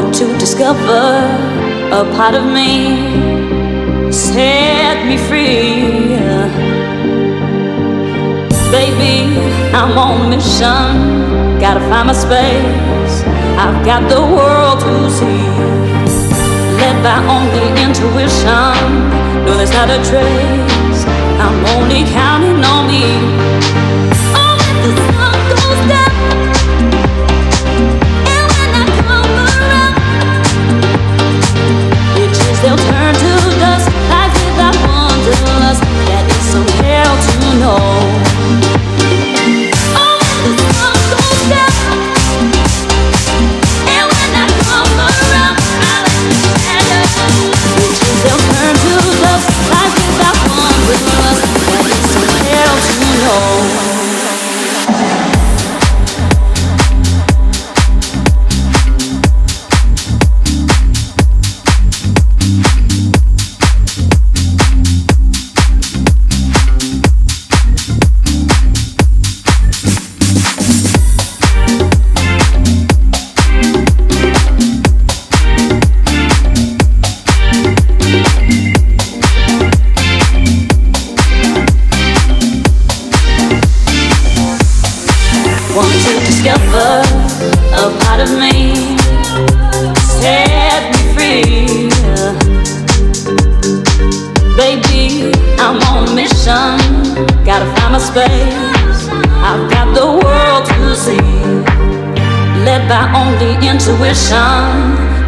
want to discover a part of me, set me free. Baby, I'm on mission, gotta find my space. I've got the world to see, led by only intuition. No, there's not a trace. I'm only counting on me. Oh, when the sun goes down, and when I come around, bitches, they'll turn to dust. Life without wanderlust, that is so hell to know. Oh, when the sun goes down, and when I come around, bitches, they'll turn to dust. Life without wanderlust, that is so hell to know.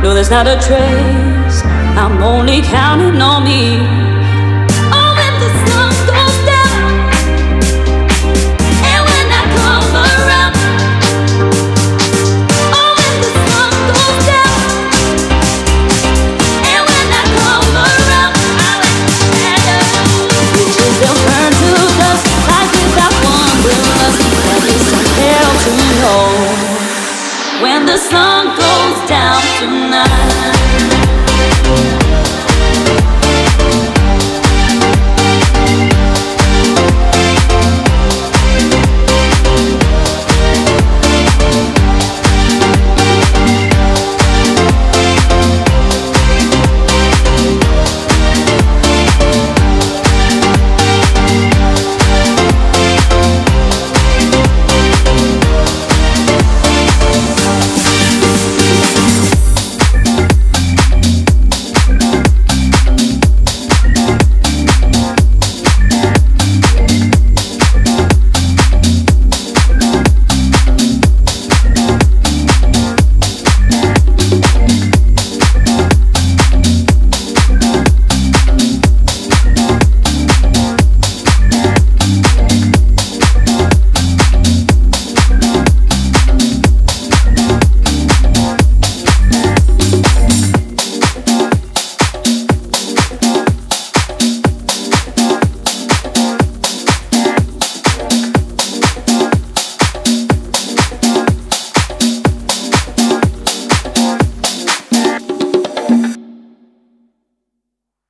No, there's not a trace. I'm only counting on me. Oh, when the sun goes down, and when I come around. Oh, when the sun goes down, and when I come around, I'll stand up. Bitches, they'll turn to dust. Life without one will lust. That is so hell to know. When the sun goes down tonight.